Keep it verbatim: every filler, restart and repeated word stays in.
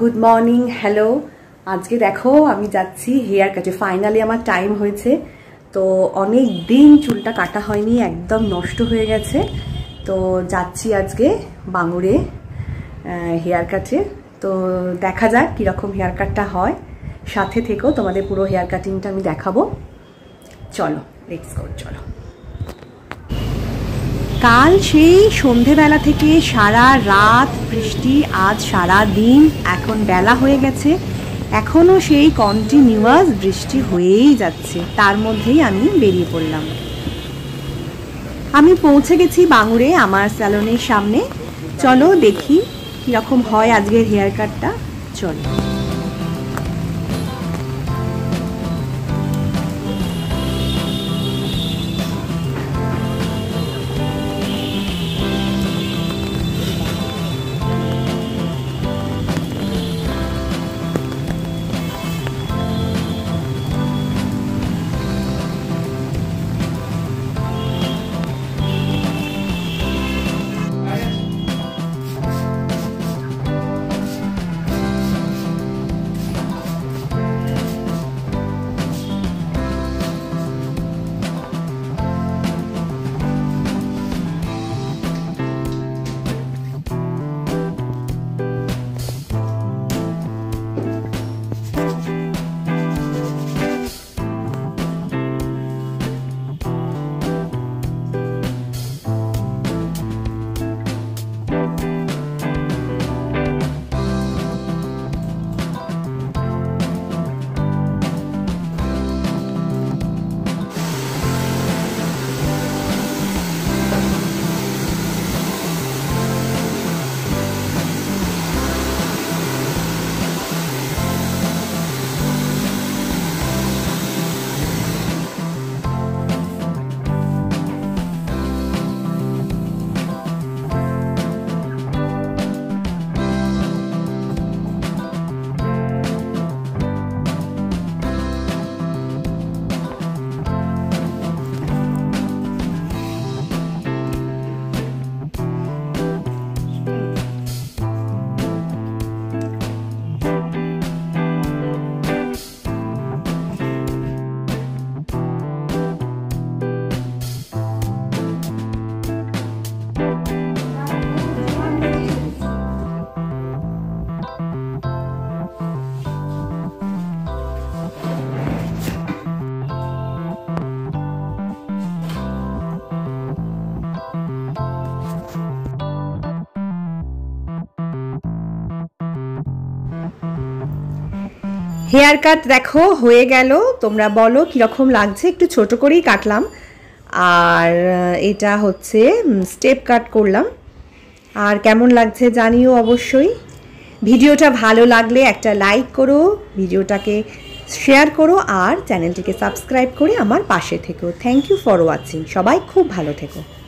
Good morning, hello. আজকে দেখো আমি যাচ্ছি হেয়ার কাটে। ফাইনালি আমার টাইম হয়েছে। তো অনেক দিন চুলটা কাটা হয়নি, একদম নষ্ট হয়ে গেছে। তো যাচ্ছি আজকে বাঙুরে হেয়ার কাটে। তো দেখা যাক কীরকম হেয়ার কাটটা হয়। সাথে থেকেও তোমাদের পুরো হেয়ার কাটিংটা আমি দেখাবো। চলো লেটস গো, চলো। কাল সেই সন্ধেবেলা থেকে সারা রাত বৃষ্টি, আজ সারা দিন। এখন বেলা হয়ে গেছে, এখনও সেই কন্টিনিউয়াস বৃষ্টি হয়েই যাচ্ছে। তার মধ্যেই আমি বেরিয়ে পড়লাম। আমি পৌঁছে গেছি বাঙুরে আমার স্যালনের সামনে। চলো দেখি কীরকম হয় আজকের হেয়ার কাটটা। চলো হেয়ার কাট দেখো হয়ে গেল। তোমরা বলো কীরকম লাগছে? একটু ছোট করেই কাটলাম। আর এটা হচ্ছে স্টেপ কাট করলাম। আর কেমন লাগছে জানিও অবশ্যই। ভিডিওটা ভালো লাগলে একটা লাইক করো, ভিডিওটাকে শেয়ার করো আর চ্যানেলটিকে সাবস্ক্রাইব করে আমার পাশে থেকো। Thank you for watching. সবাই খুব ভালো থেকো।